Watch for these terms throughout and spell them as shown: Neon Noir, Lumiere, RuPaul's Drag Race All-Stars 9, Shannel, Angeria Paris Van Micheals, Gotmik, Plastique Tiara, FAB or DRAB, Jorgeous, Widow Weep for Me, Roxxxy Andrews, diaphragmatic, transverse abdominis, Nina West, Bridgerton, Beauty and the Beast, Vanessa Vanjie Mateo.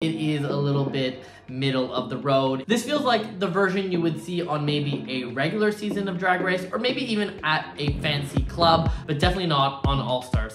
It is a little bit middle of the road. This feels like the version you would see on maybe a regular season of Drag Race, or maybe even at a fancy club, but definitely not on All Stars.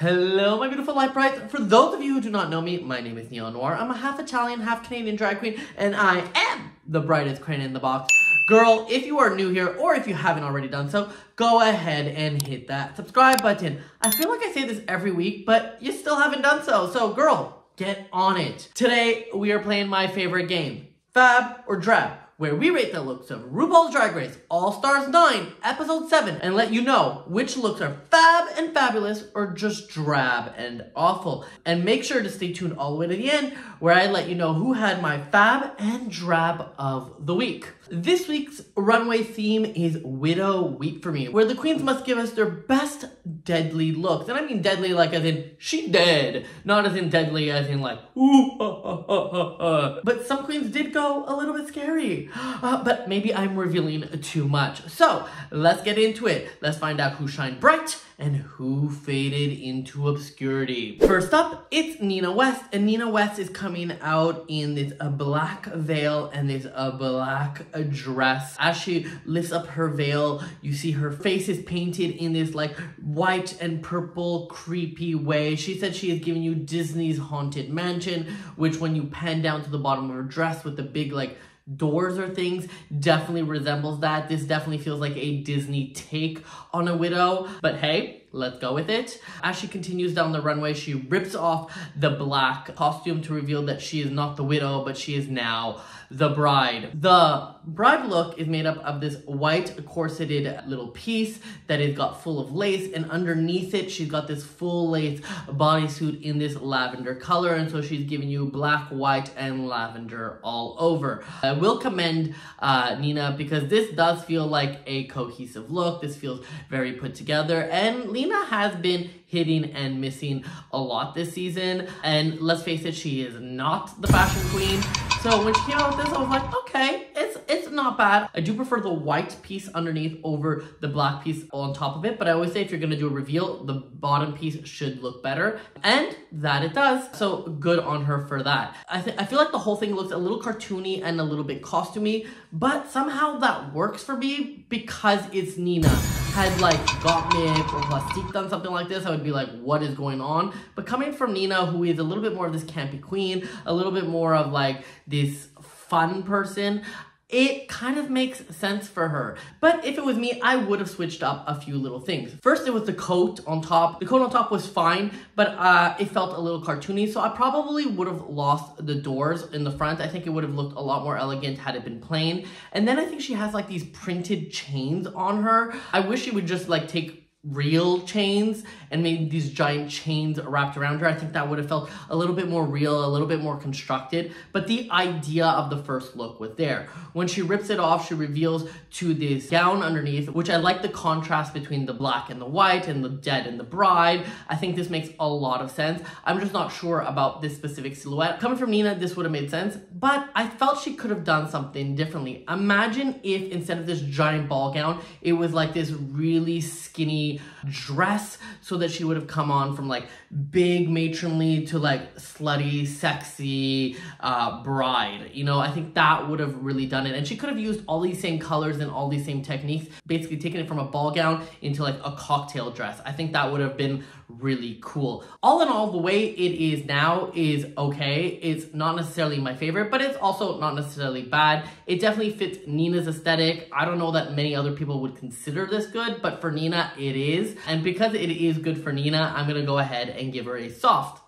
Hello, my beautiful light brights. For those of you who do not know me, my name is Neon Noir. I'm a half Italian, half Canadian drag queen, and I am the brightest crane in the box. Girl, if you are new here, or if you haven't already done so, go ahead and hit that subscribe button. I feel like I say this every week, but you still haven't done so. So girl, get on it. Today, we are playing my favorite game, FAB or DRAB, where we rate the looks of RuPaul's Drag Race All-Stars 9, Episode 7, and let you know which looks are fab and fabulous or just drab and awful. And make sure to stay tuned all the way to the end, where I let you know who had my fab and drab of the week. This week's runway theme is Widow Week for me, where the queens must give us their best deadly looks. And I mean deadly like as in she dead, not as in deadly as in like ooh, But some queens did go a little bit scary. But maybe I'm revealing too much. So let's get into it. Let's find out who shined bright and who faded into obscurity. First up, it's Nina West. And Nina West is coming out in this black veil and this black dress. As she lifts up her veil, you see her face is painted in this like white and purple creepy way. She said she is giving you Disney's Haunted Mansion, which when you pan down to the bottom of her dress with the big like doors or things, definitely resembles that. This definitely feels like a Disney take on a widow, but hey, let's go with it. As she continues down the runway, she rips off the black costume to reveal that she is not the widow, but she is now the bride. The bride look is made up of this white corseted little piece that is got full of lace, and underneath it, she's got this full lace bodysuit in this lavender color, and so she's giving you black, white, and lavender all over. I will commend Nina, because this does feel like a cohesive look. This feels very put together, and Nina has been hitting and missing a lot this season. And let's face it, she is not the fashion queen. So when she came out with this, I was like, okay, it's not bad. I do prefer the white piece underneath over the black piece on top of it. But I always say if you're gonna do a reveal, the bottom piece should look better. And that it does. So good on her for that. I feel like the whole thing looks a little cartoony and a little bit costumey, but somehow that works for me because it's Nina. Had like Gotmik or Plastique done something like this, I would be like, what is going on? But coming from Nina, who is a little bit more of this campy queen, a little bit more of like this fun person, it kind of makes sense for her. But if it was me, I would have switched up a few little things. First, it was the coat on top. The coat on top was fine, but it felt a little cartoony. So I probably would have lost the doors in the front. I think it would have looked a lot more elegant had it been plain. And then I think she has like these printed chains on her. I wish she would just like take real chains and maybe these giant chains wrapped around her. I think that would have felt a little bit more real, a little bit more constructed, but the idea of the first look was there. When she rips it off, she reveals to this gown underneath, which I like the contrast between the black and the white and the dead and the bride. I think this makes a lot of sense. I'm just not sure about this specific silhouette. Coming from Nina, this would have made sense, but I felt she could have done something differently. Imagine if instead of this giant ball gown, it was like this really skinny dress, so that she would have come on from like big matronly to like slutty sexy bride. You know, I think that would have really done it, and she could have used all these same colors and all these same techniques, basically taking it from a ball gown into like a cocktail dress. I think that would have been really cool. All in all, the way it is now is okay. It's not necessarily my favorite, but it's also not necessarily bad. It definitely fits Nina's aesthetic. I don't know that many other people would consider this good, but for Nina, it is. And because it is good for Nina, I'm gonna go ahead and give her a soft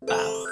bow.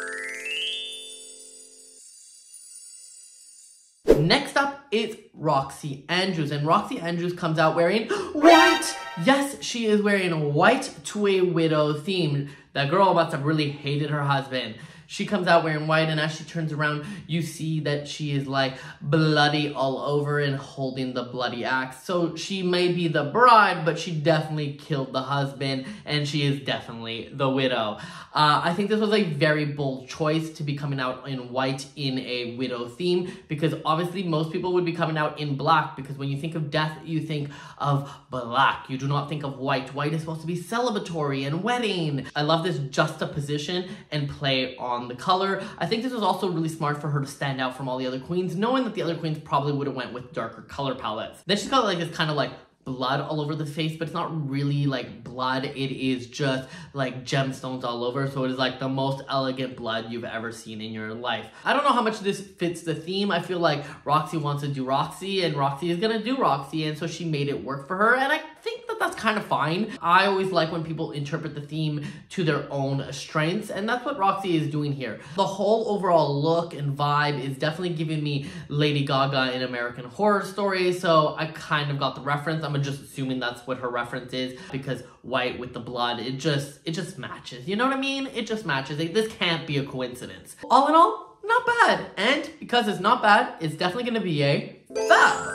Next up, it's Roxxxy Andrews, and Roxxxy Andrews comes out wearing white. Yes, she is wearing white to a widow theme. That girl must have really hated her husband. She comes out wearing white, and as she turns around, you see that she is like bloody all over and holding the bloody axe. So she may be the bride, but she definitely killed the husband, and she is definitely the widow. I think this was a very bold choice to be coming out in white in a widow theme, because obviously most people would be coming out in black, because when you think of death, you think of black. You do not think of white. White is supposed to be celebratory and wedding. I love this juxtaposition and play on the color. I think this was also really smart for her to stand out from all the other queens, knowing that the other queens probably would have went with darker color palettes. Then she's got like this kind of like blood all over the face, but it's not really like blood. It is just like gemstones all over. So it is like the most elegant blood you've ever seen in your life. I don't know how much this fits the theme. I feel like Roxxxy wants to do Roxxxy, and Roxxxy is gonna do Roxxxy, and so she made it work for her, and I think that that's kind of fine. I always like when people interpret the theme to their own strengths, and that's what Roxxxy is doing here. The whole overall look and vibe is definitely giving me Lady Gaga in American Horror Story, so I kind of got the reference. I'm just assuming that's what her reference is, because white with the blood, it just matches. You know what I mean? It just matches. This can't be a coincidence. All in all, not bad. And because it's not bad, it's definitely gonna be a FAB.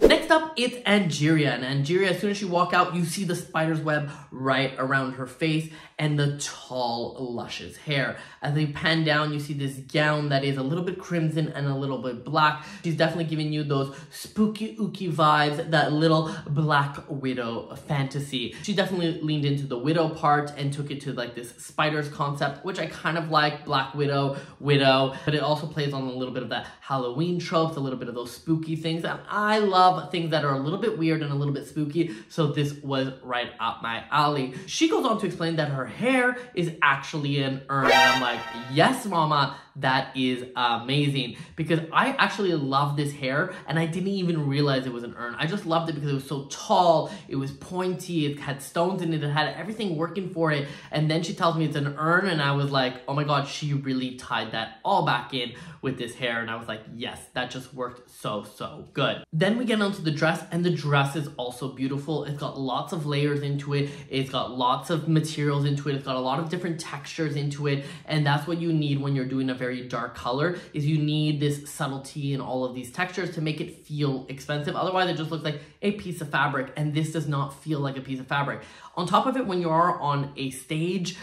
Next up, it's Angeria. And Angeria, as soon as she walks out, you see the spider's web right around her face and the tall, luscious hair. As they pan down, you see this gown that is a little bit crimson and a little bit black. She's definitely giving you those spooky, ooky vibes, that little black widow fantasy. She definitely leaned into the widow part and took it to like this spider's concept, which I kind of like. Black widow, widow, but it also plays on a little bit of that Halloween tropes, a little bit of those spooky things. And I love things that are a little bit weird and a little bit spooky, so this was right up my alley. She goes on to explain that her hair is actually an urn, and I'm like, yes mama, that is amazing, because I actually love this hair, and I didn't even realize it was an urn. I just loved it because it was so tall, it was pointy, it had stones in it, it had everything working for it, and then she tells me it's an urn, and I was like, oh my god, she really tied that all back in with this hair, and I was like, yes, that just worked so good. Then we get onto the dress, and the dress is also beautiful. It's got lots of layers into it, it's got lots of materials into it, it's got a lot of different textures into it, and that's what you need when you're doing a very dark color, is you need this subtlety and all of these textures to make it feel expensive. Otherwise, it just looks like a piece of fabric, and this does not feel like a piece of fabric. On top of it, when you are on a stage,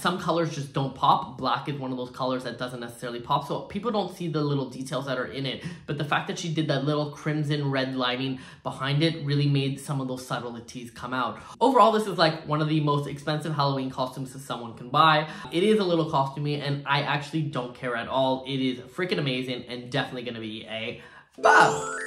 some colors just don't pop. Black is one of those colors that doesn't necessarily pop, so people don't see the little details that are in it. But the fact that she did that little crimson red lining behind it really made some of those subtleties come out. Overall, this is like one of the most expensive Halloween costumes that someone can buy. It is a little costumey, and I actually don't care at all. It is freaking amazing and definitely gonna be a FAB.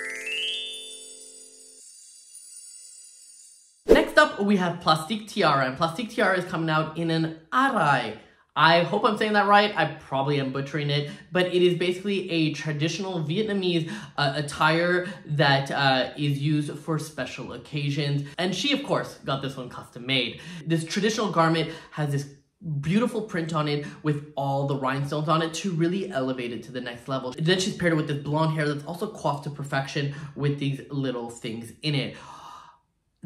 Next up, we have Plastique Tiara, and Plastique Tiara is coming out in an arai. I hope I'm saying that right. I probably am butchering it, but it is basically a traditional Vietnamese attire that is used for special occasions. And she, of course, got this one custom made. This traditional garment has this beautiful print on it with all the rhinestones on it to really elevate it to the next level. And then she's paired it with this blonde hair that's also coiffed to perfection with these little things in it.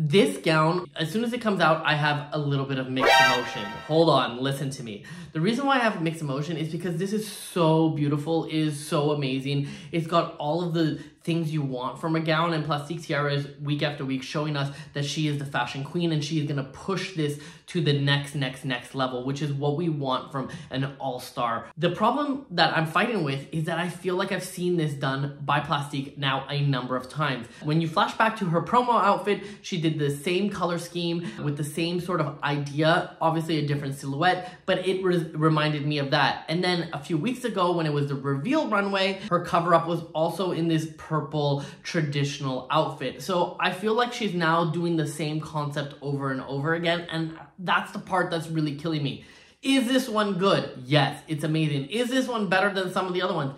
This gown, as soon as it comes out, I have a little bit of mixed emotion. Hold on, listen to me. The reason why I have mixed emotion is because this is so beautiful, it is so amazing. It's got all of the things you want from a gown, and Plastique Tiara is week after week showing us that she is the fashion queen, and she is gonna push this to the next level, which is what we want from an all-star. The problem that I'm fighting with is that I feel like I've seen this done by Plastique now a number of times. When you flash back to her promo outfit, she did the same color scheme with the same sort of idea, obviously a different silhouette, but it reminded me of that. And then a few weeks ago, when it was the reveal runway, her cover-up was also in this purple traditional outfit. So I feel like she's now doing the same concept over and over again, and that's the part that's really killing me. Is this one good? Yes, it's amazing. Is this one better than some of the other ones?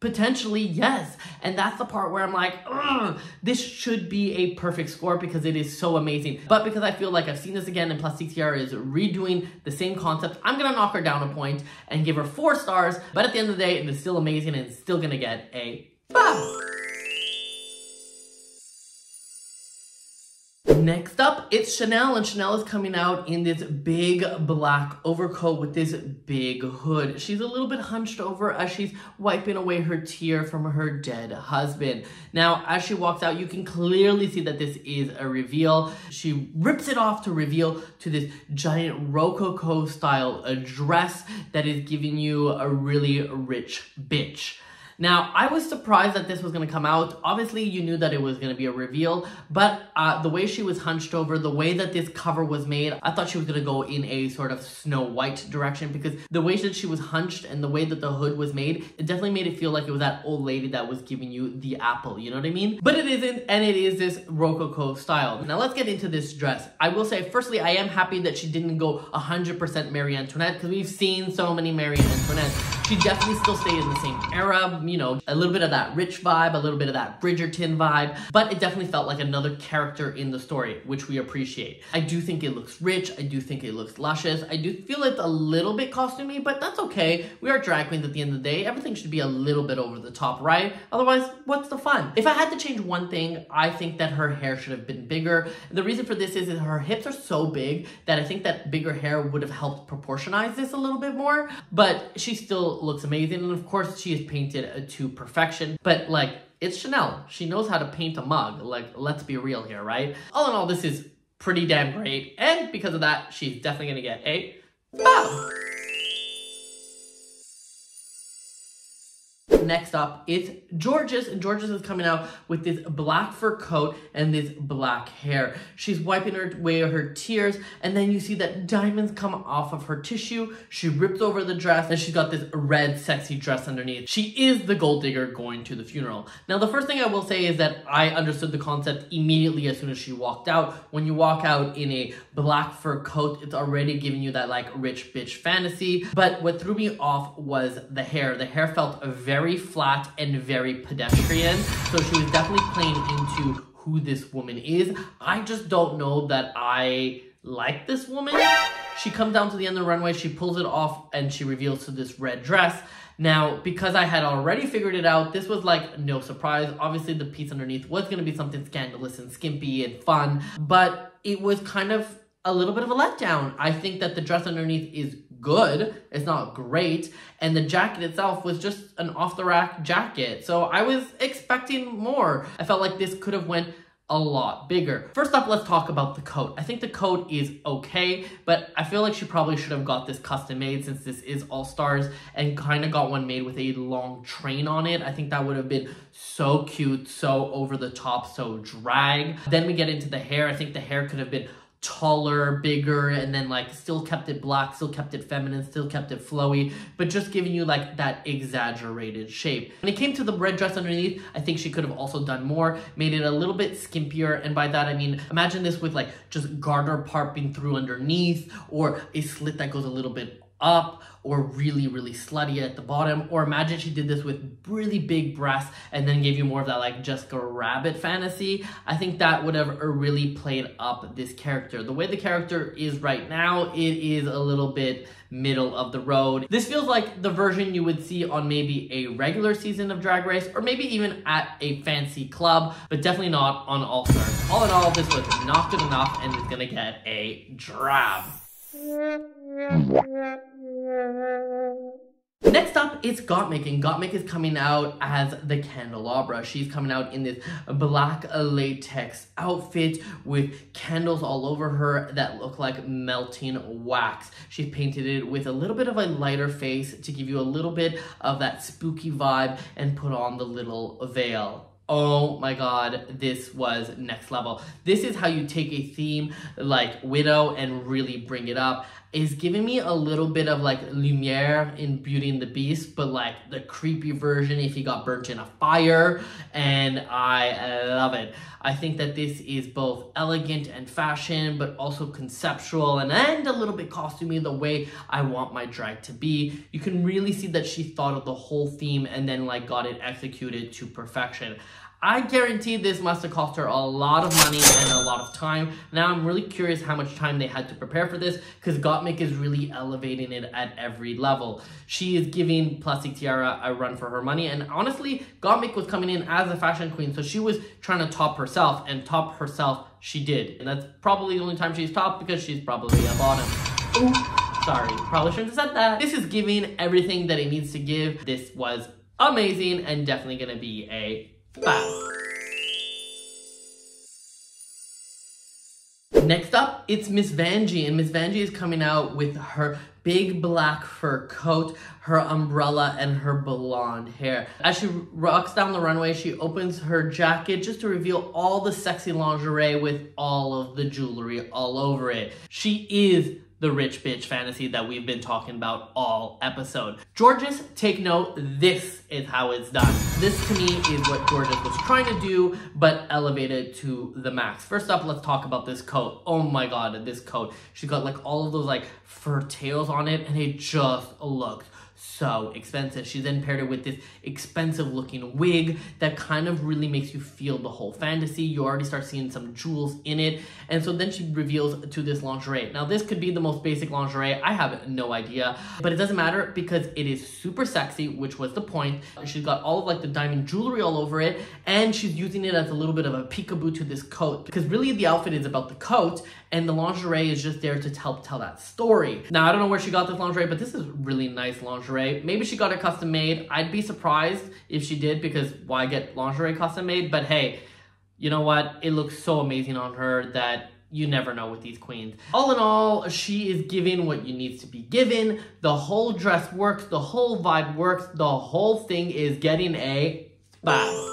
Potentially, yes. And that's the part where I'm like, ugh, this should be a perfect score because it is so amazing. But because I feel like I've seen this again and Plastique Tiara is redoing the same concept, I'm gonna knock her down a point and give her 4 stars. But at the end of the day, it is still amazing and it's still gonna get a FAB. Next up, it's Shannel, and Shannel is coming out in this big black overcoat with this big hood. She's a little bit hunched over as she's wiping away her tear from her dead husband. Now, as she walks out, you can clearly see that this is a reveal. She rips it off to reveal to this giant Rococo style dress that is giving you a really rich bitch. Now, I was surprised that this was going to come out. Obviously, you knew that it was going to be a reveal, but the way she was hunched over, the way that this cover was made, I thought she was going to go in a sort of Snow White direction, because the way that she was hunched and the way that the hood was made, it definitely made it feel like it was that old lady that was giving you the apple, you know what I mean? But it isn't, and it is this Rococo style. Now, let's get into this dress. I will say, firstly, I am happy that she didn't go 100% Marie Antoinette, because we've seen so many Marie Antoinettes. She definitely still stayed in the same era, you know, a little bit of that rich vibe, a little bit of that Bridgerton vibe, but it definitely felt like another character in the story, which we appreciate. I do think it looks rich. I do think it looks luscious. I do feel it's a little bit costumey, but that's okay. We are drag queens at the end of the day. Everything should be a little bit over the top, right? Otherwise, what's the fun? If I had to change one thing, I think that her hair should have been bigger. The reason for this is her hips are so big that I think that bigger hair would have helped proportionize this a little bit more, but she still looks amazing, and of course she is painted to perfection, but like, it's Shannel. She knows how to paint a mug. Like, let's be real here, right? All in all, this is pretty damn great, and because of that, she's definitely gonna get a bow. Next up, it's Jorgeous, and Jorgeous is coming out with this black fur coat and this black hair. She's wiping away her tears, and then you see that diamonds come off of her tissue. She rips over the dress, and she's got this red sexy dress underneath. She is the gold digger going to the funeral. Now, the first thing I will say is that I understood the concept immediately as soon as she walked out. When you walk out in a black fur coat, it's already giving you that like rich bitch fantasy, but what threw me off was the hair. The hair felt very flat and very pedestrian, so she was definitely playing into who this woman is. I just don't know that I like this woman. She comes down to the end of the runway, she pulls it off, and she reveals to this red dress. Now, because I had already figured it out, this was like no surprise. Obviously, the piece underneath was going to be something scandalous and skimpy and fun, but it was kind of a little bit of a letdown. I think that the dress underneath is good, it's not great, and the jacket itself was just an off-the-rack jacket, so I was expecting more. I felt like this could have went a lot bigger. First up, let's talk about the coat. I think the coat is okay, but I feel like she probably should have got this custom made, since this is All Stars, and kind of got one made with a long train on it. I think that would have been so cute, so over the top, so drag. Then we get into the hair. I think the hair could have been taller, bigger, and then like still kept it black, still kept it feminine, still kept it flowy, but just giving you like that exaggerated shape. When it came to the red dress underneath, I think she could have also done more, made it a little bit skimpier, and by that I mean, imagine this with like just garter popping through underneath, or a slit that goes a little bit up, or really, really slutty at the bottom, or imagine she did this with really big breasts and then gave you more of that like Jessica Rabbit fantasy. I think that would have really played up this character. The way the character is right now, it is a little bit middle of the road. This feels like the version you would see on maybe a regular season of Drag Race, or maybe even at a fancy club, but definitely not on All Stars. All in all, this was not good enough, and it's gonna get a drab. Next up, it's Gotmik, and Gotmik is coming out as the Candelabra. She's coming out in this black latex outfit with candles all over her that look like melting wax. She's painted it with a little bit of a lighter face to give you a little bit of that spooky vibe, and put on the little veil. Oh my god, this was next level. This is how you take a theme like widow and really bring it up. It's giving me a little bit of like Lumiere in Beauty and the Beast, but like the creepy version if he got burnt in a fire, and I love it. I think that this is both elegant and fashion, but also conceptual and a little bit costumey, the way I want my drag to be. You can really see that she thought of the whole theme and then like got it executed to perfection. I guarantee this must have cost her a lot of money and a lot of time. Now I'm really curious how much time they had to prepare for this, because Gotmik is really elevating it at every level. She is giving Plastique Tiara a run for her money, and honestly, Gotmik was coming in as a fashion queen, so she was trying to top herself, and top herself she did. And that's probably the only time she's top, because she's probably a bottom. Ooh, sorry, probably shouldn't have said that. This is giving everything that it needs to give. This was amazing and definitely gonna be a Bye. Next up, it's Miss Vanjie, and Miss Vanjie is coming out with her big black fur coat, her umbrella, and her blonde hair. As she rocks down the runway, she opens her jacket just to reveal all the sexy lingerie with all of the jewelry all over it. She is the rich bitch fantasy that we've been talking about all episode. Jorgeous, take note, this is how it's done. This to me is what Jorgeous was trying to do, but elevated to the max. First up, let's talk about this coat. Oh my God, this coat. She's got like all of those like fur tails on it, and it just looks so expensive. She then paired it with this expensive looking wig that kind of really makes you feel the whole fantasy. You already start seeing some jewels in it. And so then she reveals to this lingerie. Now this could be the most basic lingerie, I have no idea, but it doesn't matter because it is super sexy, which was the point. She's got all of like the diamond jewelry all over it, and she's using it as a little bit of a peekaboo to this coat, because really the outfit is about the coat and the lingerie is just there to help tell that story. Now I don't know where she got this lingerie, but this is really nice lingerie. Maybe she got it custom made. I'd be surprised if she did, because why get lingerie custom made? But hey, you know what? It looks so amazing on her that you never know with these queens. All in all, she is giving what you need to be given. The whole dress works, the whole vibe works, the whole thing is getting a vibe.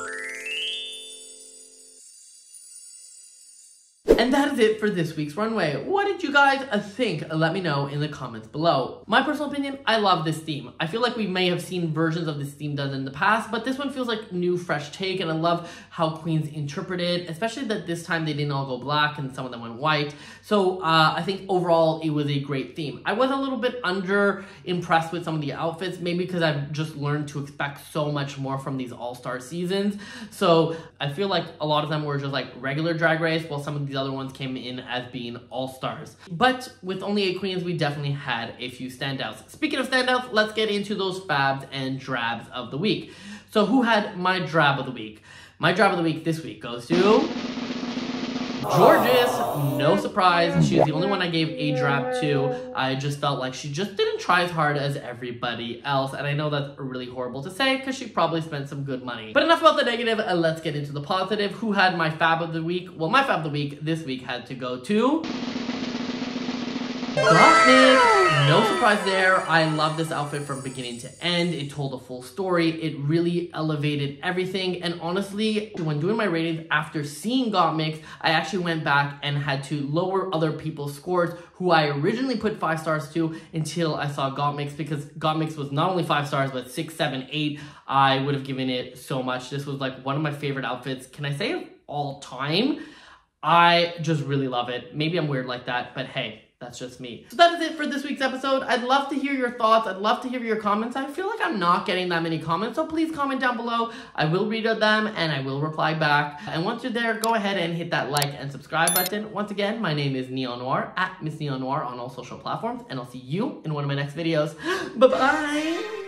And that is it for this week's runway. What did you guys think? Let me know in the comments below. My personal opinion, I love this theme. I feel like we may have seen versions of this theme done in the past, but this one feels like new, fresh take, and I love how queens interpret it, especially that this time they didn't all go black and some of them went white. So I think overall it was a great theme. I was a little bit under impressed with some of the outfits, maybe because I've just learned to expect so much more from these all-star seasons. So I feel like a lot of them were just like regular Drag Race, while some of these other ones came in as being all-stars. But with only 8 queens, we definitely had a few standouts. Speaking of standouts, let's get into those fabs and drabs of the week. So who had my drab of the week? My drab of the week this week goes to Jorgeous. No surprise, she was the only one I gave a drab to. I just felt like she just didn't try as hard as everybody else, and I know that's really horrible to say because she probably spent some good money. But enough about the negative, and let's get into the positive. Who had my fab of the week? Well, my fab of the week this week had to go to Gotmik. No surprise there. I love this outfit from beginning to end. It told a full story. It really elevated everything. And honestly, when doing my ratings after seeing Gotmik, I actually went back and had to lower other people's scores who I originally put 5 stars to until I saw Gotmik, because Gotmik was not only 5 stars, but 6, 7, 8. I would have given it so much. This was like one of my favorite outfits. Can I say of all time? I just really love it. Maybe I'm weird like that, but hey, that's just me. So that is it for this week's episode. I'd love to hear your thoughts. I'd love to hear your comments. I feel like I'm not getting that many comments, so please comment down below. I will read them and I will reply back. And once you're there, go ahead and hit that like and subscribe button. Once again, my name is Neon Noir, @MissNeonNoir on all social platforms, and I'll see you in one of my next videos. Bye-bye.